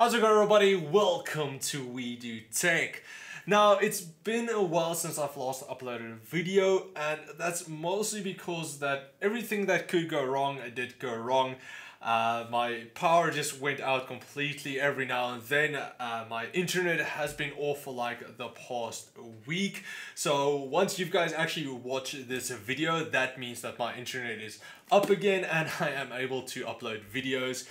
How's it going, everybody? Welcome to We Do Tech. Now, it's been a while since I've last uploaded a video, and that's mostly because that everything that could go wrong, it did go wrong. My power just went out completely every now and then. My internet has been off for like the past week. So once you guys actually watch this video, that means that my internet is up again and I am able to upload videos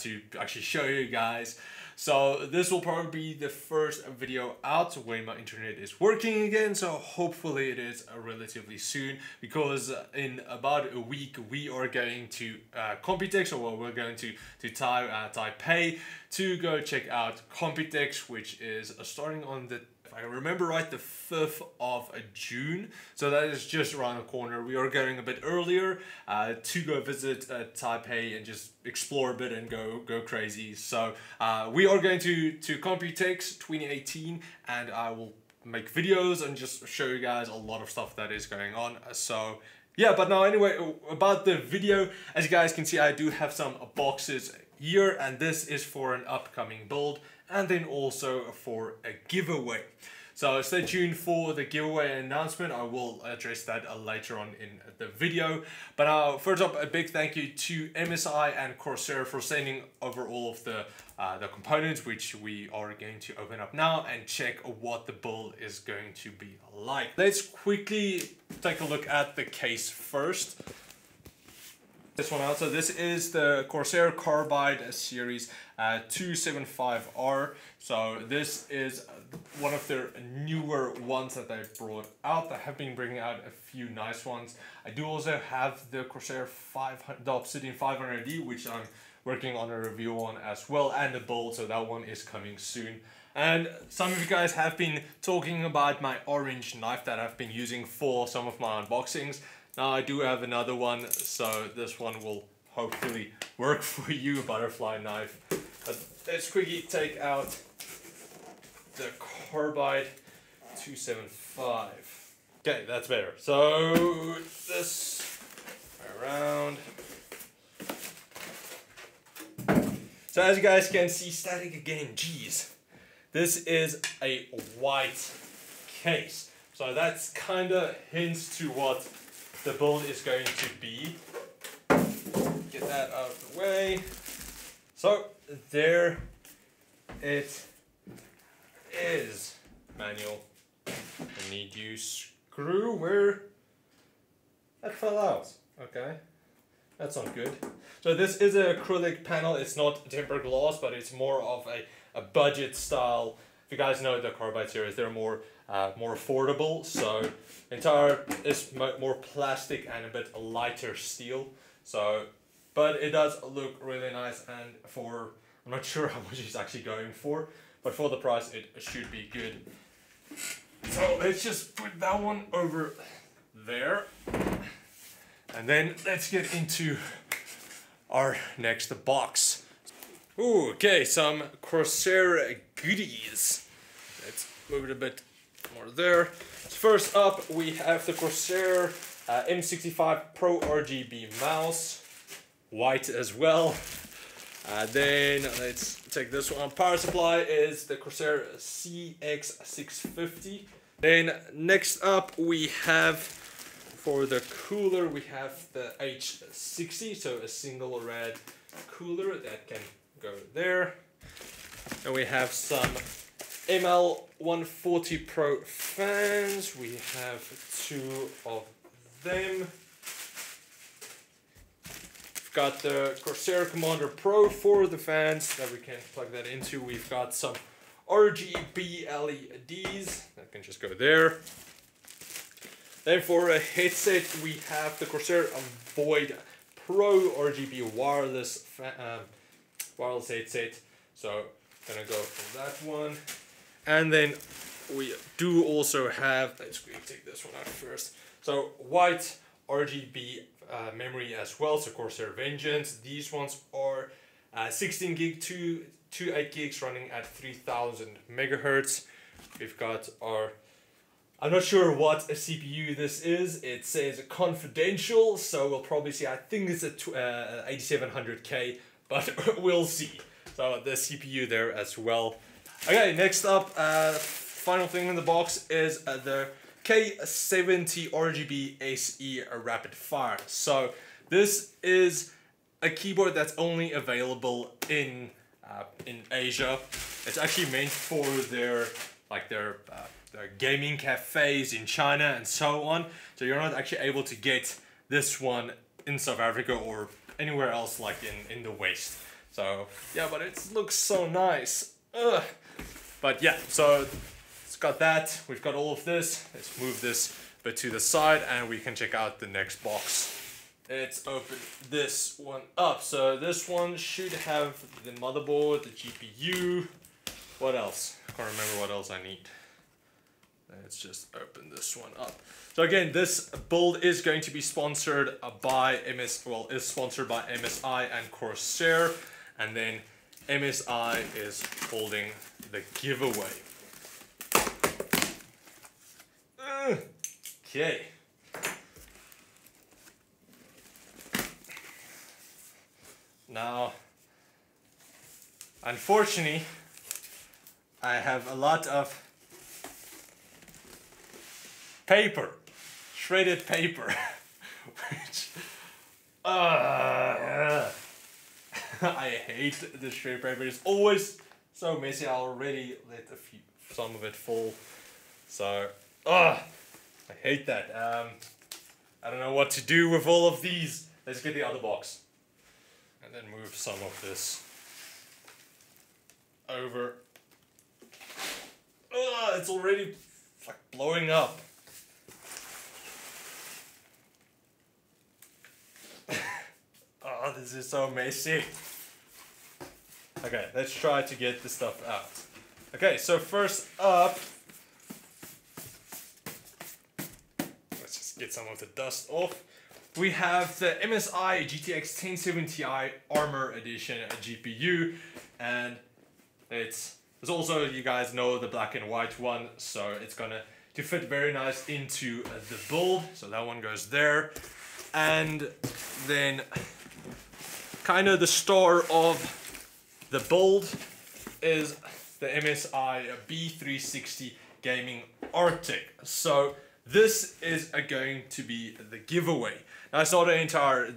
to actually show you guys. So this will probably be the first video out when my internet is working again. So hopefully it is relatively soon, because in about a week we are going to Computex, or we're going to Taipei to go check out Computex, which is starting on the, if I remember right, the 5th of June. So that is just around the corner. We are going a bit earlier to go visit Taipei and just explore a bit and go crazy. So we are going to Computex 2018, and I will make videos and just show you guys a lot of stuff that is going on. So yeah, but now anyway, about the video, as you guys can see, I do have some boxes here, and this is for an upcoming build, and then also for a giveaway. So stay tuned for the giveaway announcement. I will address that later on in the video. But first up, a big thank you to MSI and Corsair for sending over all of the components, which we are going to open up now and check what the build is going to be like. Let's quickly take a look at the case first. This one out. So this is the Corsair Carbide Series 275R. So this is one of their newer ones that they brought out. They have been bringing out a few nice ones. I do also have the Corsair Obsidian 500D, which I'm working on a review on as well, and the build. So that one is coming soon. And some of you guys have been talking about my orange knife that I've been using for some of my unboxings. Now I do have another one, so this one will hopefully work for you, butterfly knife. But let's quickly take out the Carbide 275. Okay, that's better. So this around. So as you guys can see, static again, geez. This is a white case. So that's kind of hints to what the build is going to be. Get that out of the way. So there it is. Manual. I need you screw where that fell out. Okay, that's not good. So this is an acrylic panel. It's not tempered glass, but it's more of a budget style. If you guys know the Carbide series, they're more affordable. So entire is more plastic and a bit lighter steel. So, but it does look really nice, and for, I'm not sure how much it's actually going for, but for the price it should be good. So let's just put that one over there, and then let's get into our next box. Ooh, okay, some Corsair goodies. Let's move it a bit more there. First up, we have the Corsair M65 Pro RGB mouse, white as well. Then let's take this one. Power supply is the Corsair CX650. Then next up, we have for the cooler, we have the H60, so a single red cooler that can go there. And we have some ML-140 Pro fans. We have two of them. We've got the Corsair Commander Pro for the fans that we can plug that into. We've got some RGB LEDs that can just go there. Then for a headset, we have the Corsair Void Pro RGB wireless wireless headset, so gonna go for that one. And then we do also have, let's take this one out first, so white RGB memory as well, so Corsair Vengeance. These ones are 16 gig to 8 gigs running at 3000 megahertz. We've got our, I'm not sure what a CPU this is. It says confidential, so we'll probably see, I think it's a 8700K, but we'll see. Talk about the CPU there as well. Okay, next up, final thing in the box is the K70 RGB SE Rapid Fire. So this is a keyboard that's only available in Asia. It's actually meant for their gaming cafes in China and so on. So you're not actually able to get this one in South Africa or anywhere else like in the West. So yeah, but it looks so nice. Ugh. But yeah, so it's got that. We've got all of this. Let's move this bit to the side and we can check out the next box. Let's open this one up. So this one should have the motherboard, the GPU. What else? I can't remember what else I need. Let's just open this one up. So again, this build is going to be sponsored by MSI and Corsair, and then MSI is holding the giveaway. Okay. Now, unfortunately, I have a lot of paper, shredded paper, which I hate the shredded paper. It's always so messy. I already let some of it fall, so I hate that. I don't know what to do with all of these. Let's get the other box and then move some of this over. It's already like blowing up. Oh, this is so messy. Okay, let's try to get the stuff out. Okay, so first up, let's just get some of the dust off. We have the MSI GTX 1070 Ti Armor Edition GPU, and it's also, you guys know, the black and white one, so it's gonna to fit very nice into the build. So that one goes there, and then kind of the star of the build is the MSI B360 Gaming Arctic. So this is going to be the giveaway. Now it's not the entire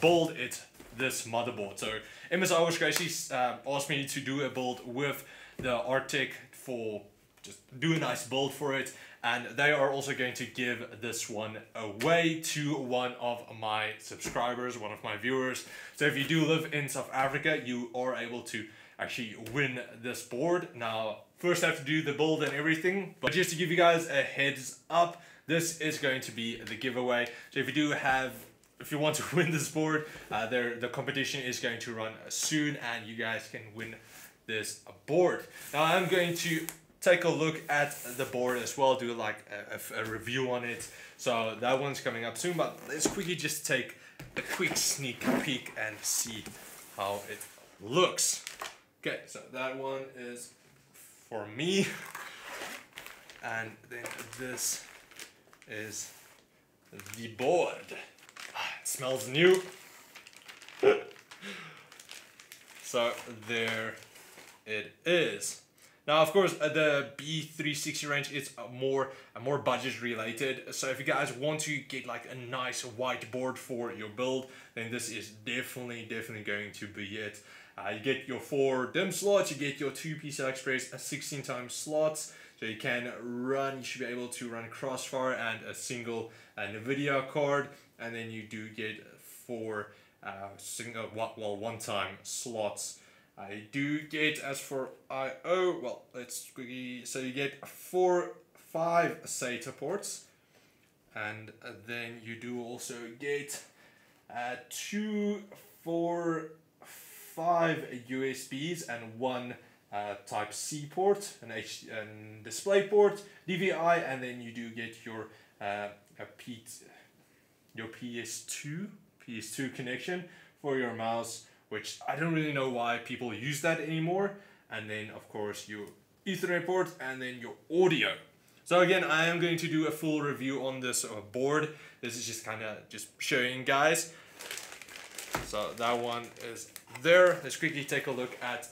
build, it's this motherboard. So MSI was actually asked me to do a build with the Arctic, for just do a nice build for it, and they are also going to give this one away to one of my subscribers, one of my viewers. So if you do live in South Africa, you are able to actually win this board. Now first I have to do the build and everything, but just to give you guys a heads up, this is going to be the giveaway. So if you want to win this board, the competition is going to run soon and you guys can win this board. Now I'm going to take a look at the board as well, do like a review on it. So that one's coming up soon, but let's quickly just take a quick sneak peek and see how it looks. Okay, so that one is for me, and then this is the board. It smells new. So there it is. Now, of course, the B360 range is more budget related. So if you guys want to get like a nice whiteboard for your build, then this is definitely going to be it. You get your 4 DIMM slots, you get your 2 PCI Express 16x slots, so you should be able to run Crossfire and a single NVIDIA card, and then you do get 4 one-time slots. I do get, as for I/O, well, let's quickly, so you get 5 SATA ports, and then you do also get 2, 4, 5 USBs and 1 Type-C port, an display port, DVI, and then you do get your PS2 connection for your mouse, which I don't really know why people use that anymore. And then of course your Ethernet port and then your audio. So again, I am going to do a full review on this board. This is just kind of just showing guys. So that one is there. Let's quickly take a look at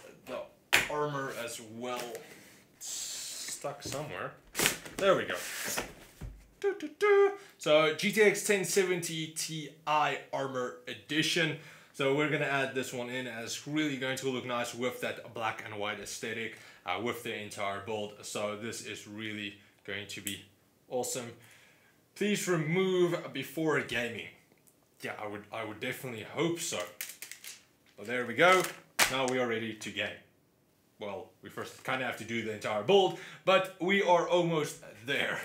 armor as well. Stuck somewhere. There we go. So GTX 1070 Ti Armor Edition. So we're gonna add this one in, as it's really going to look nice with that black and white aesthetic with the entire build. So this is really going to be awesome. Please remove before gaming. Yeah, I would definitely hope so. Well, there we go. Now we are ready to game. Well, we first kind of have to do the entire build, but we are almost there.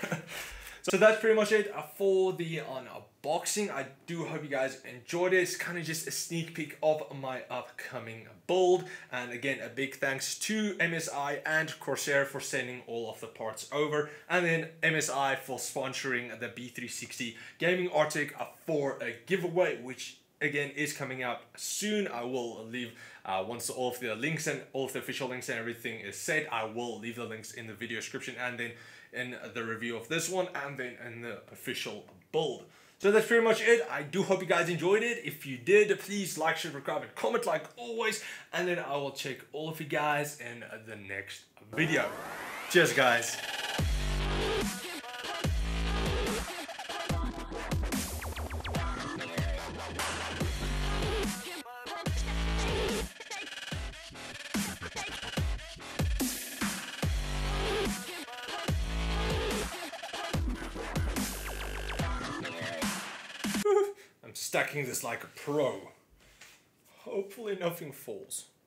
So that's pretty much it for the unboxing. I do hope you guys enjoyed it. It's kind of just a sneak peek of my upcoming build. And again, a big thanks to MSI and Corsair for sending all of the parts over. And then MSI for sponsoring the B360 Gaming Arctic for a giveaway, which again is coming out soon. I will leave once all of the links and all of the official links and everything is said, I will leave the links in the video description and then in the review of this one and then in the official build. So that's pretty much it. I do hope you guys enjoyed it. If you did, please like, share, subscribe, and comment like always, and then I will check all of you guys in the next video. Cheers, guys. Stacking this like a pro. Hopefully nothing falls.